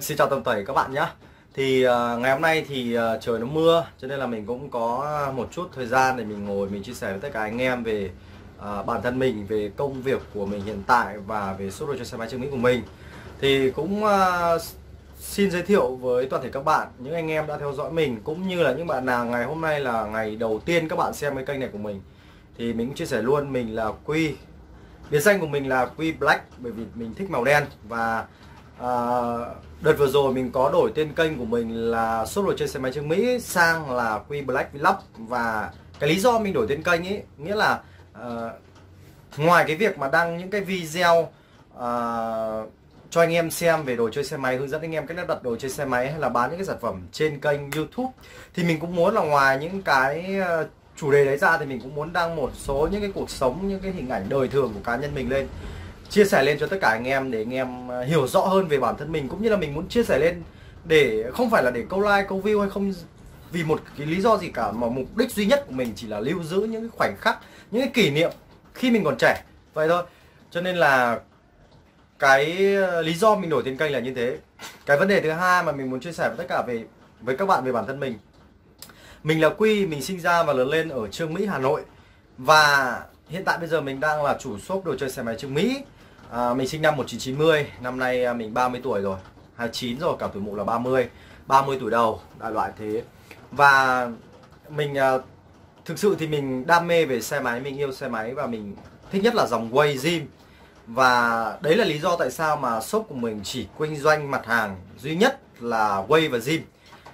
Xin chào toàn thể các bạn nhé. Thì ngày hôm nay thì trời nó mưa, cho nên là mình cũng có một chút thời gian để mình ngồi mình chia sẻ với tất cả anh em về bản thân mình, về công việc của mình hiện tại và về số đồ chơi xe máy chứng minh của mình. Thì cũng xin giới thiệu với toàn thể các bạn, những anh em đã theo dõi mình cũng như là những bạn nào ngày hôm nay là ngày đầu tiên các bạn xem cái kênh này của mình, thì mình cũng chia sẻ luôn, mình là Quy. Biệt danh của mình là Quy Black bởi vì mình thích màu đen. Và đợt vừa rồi mình có đổi tên kênh của mình là Shop Đồ Chơi Xe Máy Chứng Mỹ sang là Quy Black Vlog. Và cái lý do mình đổi tên kênh ấy, nghĩa là ngoài cái việc mà đăng những cái video cho anh em xem về đồ chơi xe máy, hướng dẫn anh em cách lắp đặt đồ chơi xe máy hay là bán những cái sản phẩm trên kênh YouTube, thì mình cũng muốn là ngoài những cái chủ đề đấy ra thì mình cũng muốn đăng một số những cái cuộc sống, những cái hình ảnh đời thường của cá nhân mình lên, chia sẻ lên cho tất cả anh em để anh em hiểu rõ hơn về bản thân mình, cũng như là mình muốn chia sẻ lên để không phải là để câu like, câu view hay không vì một cái lý do gì cả, mà mục đích duy nhất của mình chỉ là lưu giữ những cái khoảnh khắc, những cái kỷ niệm khi mình còn trẻ vậy thôi. Cho nên là cái lý do mình đổi tên kênh là như thế. Cái vấn đề thứ hai mà mình muốn chia sẻ với tất cả với các bạn về bản thân mình, mình là Quy, mình sinh ra và lớn lên ở Chương Mỹ, Hà Nội. Và hiện tại bây giờ mình đang là chủ shop đồ chơi xe máy Chương Mỹ. Mình sinh năm 1990, năm nay mình 30 tuổi rồi, 29 rồi, cả tuổi mụ là 30 tuổi đầu, đại loại thế. Và mình thực sự thì mình đam mê về xe máy, mình yêu xe máy và mình thích nhất là dòng Wave Zim. Và đấy là lý do tại sao mà shop của mình chỉ kinh doanh mặt hàng duy nhất là Wave và Zim,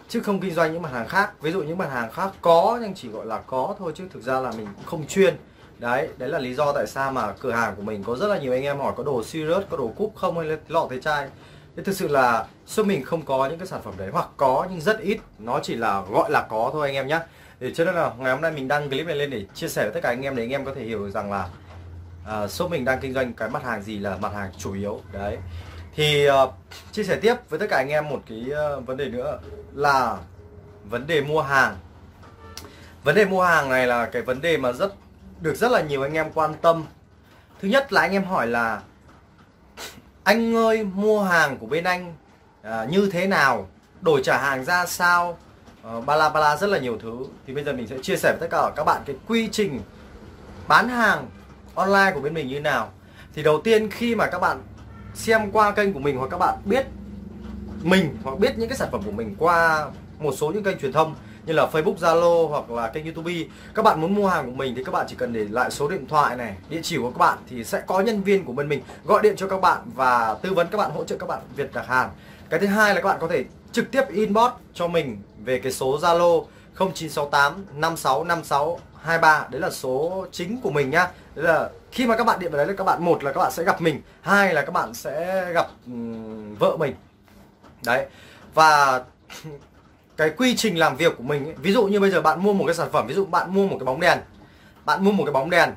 chứ không kinh doanh những mặt hàng khác. Ví dụ những mặt hàng khác có nhưng chỉ gọi là có thôi, chứ thực ra là mình không chuyên. Đấy là lý do tại sao mà cửa hàng của mình có rất là nhiều anh em hỏi có đồ Sirius, có đồ cúp không, hay là lọ thế chai. Thế thực sự là shop mình không có những cái sản phẩm đấy, hoặc có nhưng rất ít, nó chỉ là gọi là có thôi anh em nhé. Để cho nên là ngày hôm nay mình đăng clip này lên để chia sẻ với tất cả anh em, để anh em có thể hiểu rằng là shop mình đang kinh doanh cái mặt hàng gì là mặt hàng chủ yếu. Đấy. Thì chia sẻ tiếp với tất cả anh em một cái vấn đề nữa là vấn đề mua hàng. Vấn đề mua hàng này là cái vấn đề mà rất là nhiều anh em quan tâm. Thứ nhất là anh em hỏi là anh ơi, mua hàng của bên anh như thế nào, đổi trả hàng ra sao, bala rất là nhiều thứ. Thì bây giờ mình sẽ chia sẻ với tất cả các bạn cái quy trình bán hàng online của bên mình như nào. Thì đầu tiên khi mà các bạn xem qua kênh của mình, hoặc các bạn biết mình, hoặc biết những cái sản phẩm của mình qua một số những kênh truyền thông như là Facebook, Zalo hoặc là kênh YouTube, các bạn muốn mua hàng của mình thì các bạn chỉ cần để lại số điện thoại này, địa chỉ của các bạn, thì sẽ có nhân viên của bên mình gọi điện cho các bạn và tư vấn các bạn, hỗ trợ các bạn việc đặt hàng. Cái thứ hai là các bạn có thể trực tiếp inbox cho mình về cái số Zalo 0968 5656 23, đấy là số chính của mình nhá. Đấy là khi mà các bạn điện vào đấy là các bạn, một là các bạn sẽ gặp mình, hai là các bạn sẽ gặp vợ mình. Đấy. Và cái quy trình làm việc của mình ấy, ví dụ như bây giờ bạn mua một cái sản phẩm, ví dụ bạn mua một cái bóng đèn,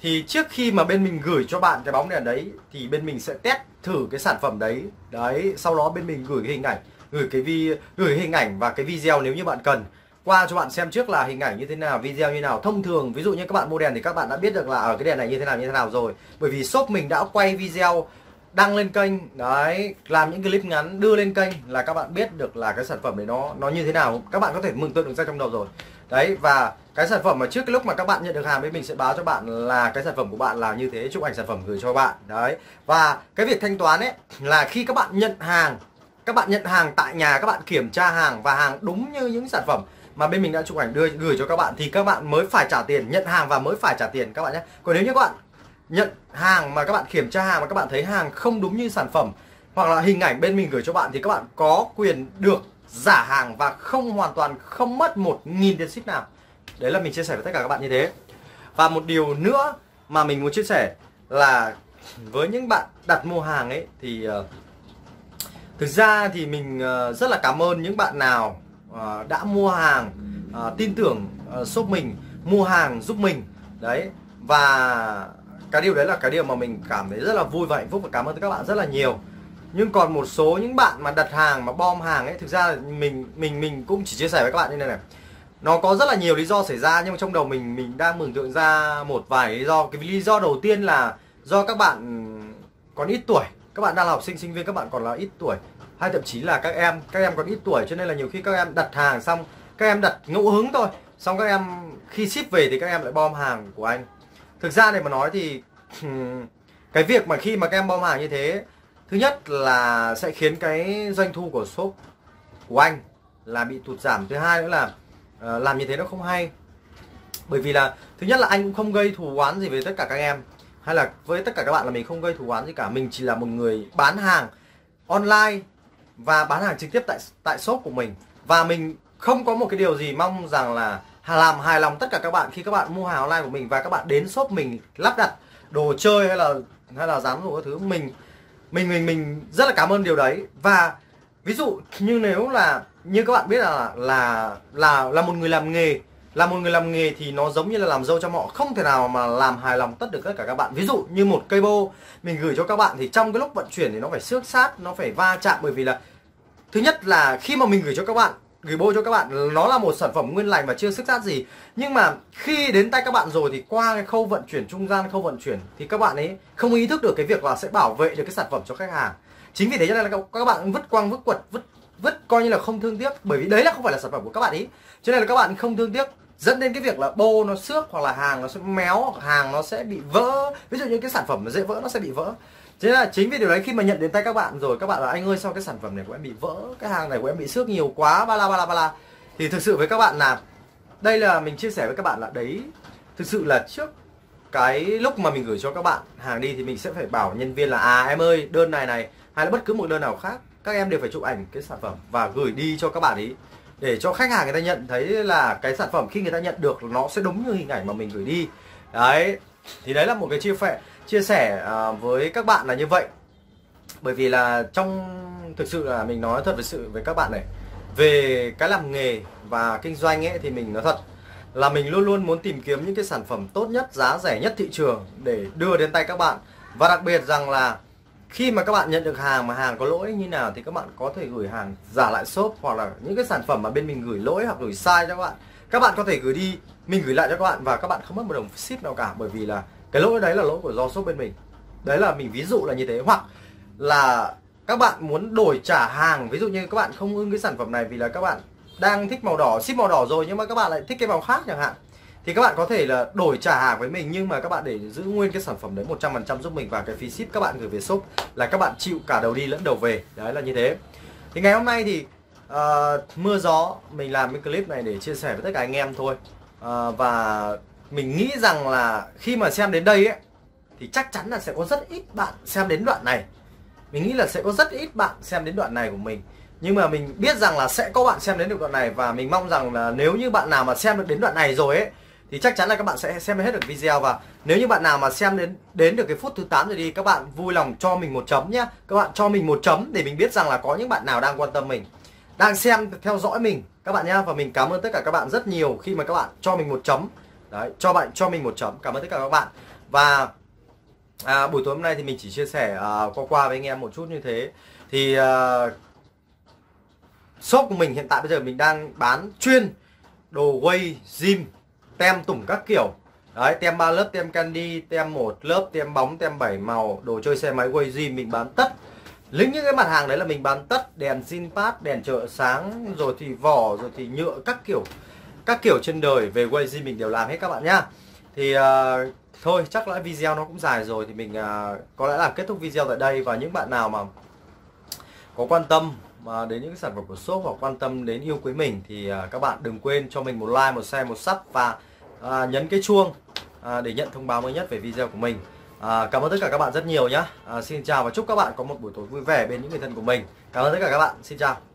thì trước khi mà bên mình gửi cho bạn cái bóng đèn đấy thì bên mình sẽ test thử cái sản phẩm đấy. Đấy, sau đó bên mình gửi cái hình ảnh, gửi hình ảnh và cái video nếu như bạn cần qua cho bạn xem trước là hình ảnh như thế nào, video như thế nào. Thông thường ví dụ như các bạn mua đèn thì các bạn đã biết được là ở cái đèn này như thế nào rồi, bởi vì shop mình đã quay video đăng lên kênh. Đấy, làm những clip ngắn đưa lên kênh là các bạn biết được là cái sản phẩm đấy nó như thế nào, các bạn có thể mường tượng được ra trong đầu rồi. Đấy, và cái sản phẩm mà trước cái lúc mà các bạn nhận được hàng bên mình sẽ báo cho bạn là cái sản phẩm của bạn là như thế, chụp ảnh sản phẩm gửi cho bạn. Đấy, và cái việc thanh toán ấy là khi các bạn nhận hàng, tại nhà, các bạn kiểm tra hàng và hàng đúng như những sản phẩm mà bên mình đã chụp ảnh gửi cho các bạn thì các bạn mới phải trả tiền, nhận hàng và mới phải trả tiền các bạn nhé. Còn nếu như các bạn nhận hàng mà các bạn kiểm tra hàng mà các bạn thấy hàng không đúng như sản phẩm hoặc là hình ảnh bên mình gửi cho bạn thì các bạn có quyền được giả hàng và không, hoàn toàn không mất 1.000 tiền ship nào. Đấy là mình chia sẻ với tất cả các bạn như thế. Và một điều nữa mà mình muốn chia sẻ là với những bạn đặt mua hàng ấy thì thực ra thì mình rất là cảm ơn những bạn nào đã mua hàng, tin tưởng shop mình, mua hàng giúp mình. Đấy, và cái điều đấy là cái điều mà mình cảm thấy rất là vui và hạnh phúc, và cảm ơn các bạn rất là nhiều. Nhưng còn một số những bạn mà đặt hàng mà bom hàng ấy, thực ra mình cũng chỉ chia sẻ với các bạn như này này. Nó có rất là nhiều lý do xảy ra, nhưng trong đầu mình đang mường tượng ra một vài lý do. Cái lý do đầu tiên là do các bạn còn ít tuổi, các bạn đang là học sinh, sinh viên, các bạn còn là ít tuổi, hay thậm chí là các em còn ít tuổi, cho nên là nhiều khi các em đặt hàng xong các em đặt ngẫu hứng thôi, xong các em khi ship về thì các em lại bom hàng của anh. Thực ra để mà nói thì cái việc mà khi mà các em bom hàng như thế, thứ nhất là sẽ khiến cái doanh thu của shop của anh là bị tụt giảm. Thứ hai nữa là làm như thế nó không hay. Bởi vì là thứ nhất là anh cũng không gây thù oán gì với tất cả các em, hay là với tất cả các bạn, là mình không gây thù oán gì cả. Mình chỉ là một người bán hàng online và bán hàng trực tiếp tại shop của mình. Và mình không có một cái điều gì mong rằng là làm hài lòng tất cả các bạn khi các bạn mua hàng online của mình và các bạn đến shop mình lắp đặt đồ chơi hay là giám dụng các thứ. Mình rất là cảm ơn điều đấy. Và ví dụ như nếu là như các bạn biết là một người làm nghề, là một người làm nghề thì nó giống như là làm dâu trong họ, không thể nào mà làm hài lòng tất được tất cả các bạn. Ví dụ như một cây bô mình gửi cho các bạn thì trong cái lúc vận chuyển thì nó phải xước sát, nó phải va chạm. Bởi vì là thứ nhất là khi mà mình gửi cho các bạn, gửi bô cho các bạn, nó là một sản phẩm nguyên lành và chưa xước sát gì. Nhưng mà khi đến tay các bạn rồi thì qua cái khâu vận chuyển trung gian, khâu vận chuyển thì các bạn ấy không ý thức được cái việc là sẽ bảo vệ được cái sản phẩm cho khách hàng. Chính vì thế cho nên là các bạn vứt quăng, vứt quật, vứt coi như là không thương tiếc. Bởi vì đấy là không phải là sản phẩm của các bạn ấy, cho nên là các bạn không thương tiếc, dẫn đến cái việc là bô nó xước, hoặc là hàng nó sẽ méo, hoặc hàng nó sẽ bị vỡ. Ví dụ như cái sản phẩm mà dễ vỡ nó sẽ bị vỡ. Thế là chính vì điều đấy khi mà nhận đến tay các bạn rồi, các bạn là anh ơi sao cái sản phẩm này của em bị vỡ, cái hàng này của em bị xước nhiều quá, bla bla. Thì thực sự với các bạn là đây là mình chia sẻ với các bạn là đấy, thực sự là trước cái lúc mà mình gửi cho các bạn hàng đi thì mình sẽ phải bảo nhân viên là à em ơi đơn này hay là bất cứ một đơn nào khác, các em đều phải chụp ảnh cái sản phẩm và gửi đi cho các bạn ý, để cho khách hàng người ta nhận thấy là cái sản phẩm khi người ta nhận được nó sẽ đúng như hình ảnh mà mình gửi đi. Đấy, thì đấy là một cái chia sẻ với các bạn là như vậy. Bởi vì là thực sự là mình nói thật với các bạn này, về cái làm nghề và kinh doanh ấy thì mình nói thật là mình luôn luôn muốn tìm kiếm những cái sản phẩm tốt nhất, giá rẻ nhất thị trường để đưa đến tay các bạn. Và đặc biệt rằng là khi mà các bạn nhận được hàng mà hàng có lỗi như nào thì các bạn có thể gửi hàng giả lại shop, hoặc là những cái sản phẩm mà bên mình gửi lỗi hoặc gửi sai cho các bạn có thể gửi đi, mình gửi lại cho các bạn và các bạn không mất một đồng ship nào cả. Bởi vì là cái lỗi đấy là lỗi của do shop bên mình. Đấy là mình ví dụ là như thế. Hoặc là các bạn muốn đổi trả hàng, ví dụ như các bạn không ưng cái sản phẩm này vì là các bạn đang thích màu đỏ, ship màu đỏ rồi nhưng mà các bạn lại thích cái màu khác chẳng hạn, thì các bạn có thể là đổi trả hàng với mình, nhưng mà các bạn để giữ nguyên cái sản phẩm đấy 100% giúp mình, và cái phí ship các bạn gửi về shop là các bạn chịu cả đầu đi lẫn đầu về. Đấy là như thế. Thì ngày hôm nay thì mưa gió mình làm cái clip này để chia sẻ với tất cả anh em thôi. Và mình nghĩ rằng là khi mà xem đến đây ấy, thì chắc chắn là sẽ có rất ít bạn xem đến đoạn này. Mình nghĩ là sẽ có rất ít bạn xem đến đoạn này của mình. Nhưng mà mình biết rằng là sẽ có bạn xem đến được đoạn này, và mình mong rằng là nếu như bạn nào mà xem được đến đoạn này rồi ấy thì chắc chắn là các bạn sẽ xem hết được video. Và nếu như bạn nào mà xem đến được cái phút thứ 8 rồi đi, các bạn vui lòng cho mình một chấm nhé. Các bạn cho mình một chấm để mình biết rằng là có những bạn nào đang quan tâm mình, đang xem, theo dõi mình các bạn nhá. Và mình cảm ơn tất cả các bạn rất nhiều khi mà các bạn cho mình một chấm. Đấy, cho mình một chấm. Cảm ơn tất cả các bạn. Và buổi tối hôm nay thì mình chỉ chia sẻ qua với anh em một chút như thế. Thì shop của mình hiện tại bây giờ mình đang bán chuyên đồ Wave gym, tem tủng các kiểu. Đấy, tem 3 lớp, tem candy, tem 1 lớp, tem bóng, tem 7 màu, đồ chơi xe máy Wave gym mình bán tất. Lính những cái mặt hàng đấy là mình bán tất, đèn zin pad, đèn trợ sáng, rồi thì vỏ, rồi thì nhựa các kiểu trên đời về Wave gym mình đều làm hết các bạn nhá. Thì thôi chắc là video nó cũng dài rồi thì mình có lẽ là kết thúc video tại đây. Và những bạn nào mà có quan tâm đến những cái sản phẩm của shop hoặc quan tâm đến yêu quý mình thì các bạn đừng quên cho mình một like, một share, một sub và nhấn cái chuông để nhận thông báo mới nhất về video của mình. Cảm ơn tất cả các bạn rất nhiều nhé. Xin chào và chúc các bạn có một buổi tối vui vẻ bên những người thân của mình. Cảm ơn tất cả các bạn. Xin chào.